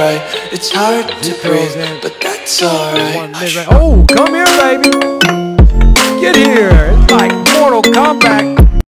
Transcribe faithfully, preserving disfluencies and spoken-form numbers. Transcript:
right. It's hard to breathe, but that's alright. Oh, come here, baby. Get here.